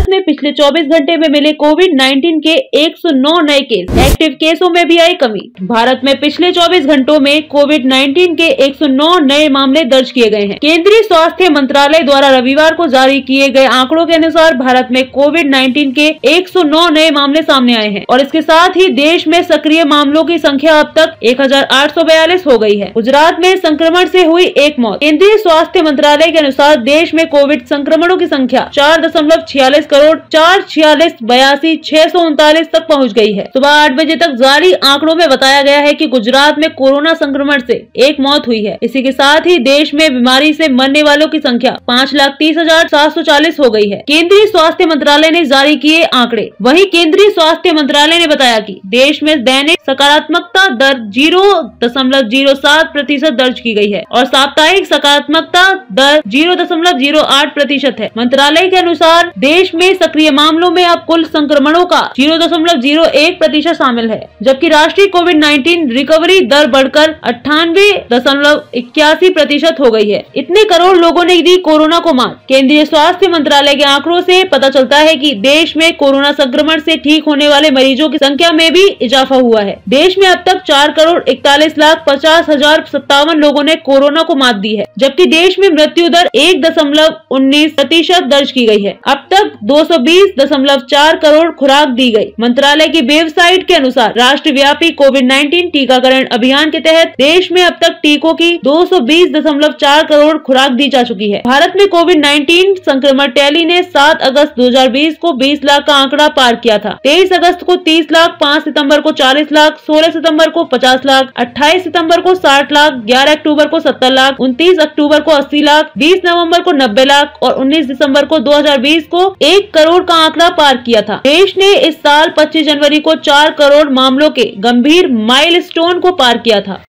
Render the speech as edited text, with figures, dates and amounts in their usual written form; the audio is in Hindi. प्लस में पिछले 24 घंटे में मिले कोविड-19 के 109 नए केस, एक्टिव केसों में भी आई कमी। भारत में पिछले 24 घंटों में कोविड-19 के 109 नए मामले दर्ज किए गए हैं। केंद्रीय स्वास्थ्य मंत्रालय द्वारा रविवार को जारी किए गए आंकड़ों के अनुसार भारत में कोविड-19 के 109 नए मामले सामने आए हैं और इसके साथ ही देश में सक्रिय मामलों की संख्या अब तक 1842 हो गई है। गुजरात में संक्रमण से हुई एक मौत। केंद्रीय स्वास्थ्य मंत्रालय के अनुसार देश में कोविड संक्रमणों की संख्या 4.46 करोड़ 446,82,639 तक पहुंच गई है। सुबह 8 बजे तक जारी आंकड़ों में बताया गया है कि गुजरात में कोरोना संक्रमण से एक मौत हुई है। इसी के साथ ही देश में बीमारी से मरने वालों की संख्या 5,30,740 हो गई है। केंद्रीय स्वास्थ्य मंत्रालय ने जारी किए आंकड़े। वहीं केंद्रीय स्वास्थ्य मंत्रालय ने बताया कि देश में दैनिक सकारात्मकता दर 0.07% दर्ज की गई है और साप्ताहिक सकारात्मकता दर 0.08% है। मंत्रालय के अनुसार देश में सक्रिय मामलों में अब कुल संक्रमणों का 0.01% शामिल है, जबकि राष्ट्रीय कोविड-19 रिकवरी दर बढ़कर 98.81% हो गई है। इतने करोड़ लोगों ने दी कोरोना को मात। केंद्रीय स्वास्थ्य मंत्रालय के आंकड़ों से पता चलता है कि देश में कोरोना संक्रमण से ठीक होने वाले मरीजों की संख्या में भी इजाफा हुआ है। देश में अब तक 4,41,50,057 लोगों ने कोरोना को मात दी है, जबकि देश में मृत्यु दर 1.19% दर्ज की गई है। अब तक 220.4 करोड़ खुराक दी गई। मंत्रालय की वेबसाइट के अनुसार राष्ट्रव्यापी कोविड-19 टीकाकरण अभियान के तहत देश में अब तक टीकों की 220.4 करोड़ खुराक दी जा चुकी है। भारत में कोविड-19 संक्रमण टैली ने 7 अगस्त 2020 को 20 लाख का आंकड़ा पार किया था। 23 अगस्त को 30 लाख, 5 सितंबर को 40 लाख, 16 सितंबर को 50 लाख, 28 सितंबर को 60 लाख, 11 अक्टूबर को 70 लाख, 29 अक्टूबर को 80 लाख, 20 नवंबर को 90 लाख और 19 दिसंबर को 2020 को 1 करोड़ का आंकड़ा पार किया था। देश ने इस साल 25 जनवरी को 4 करोड़ मामलों के गंभीर माइलस्टोन को पार किया था।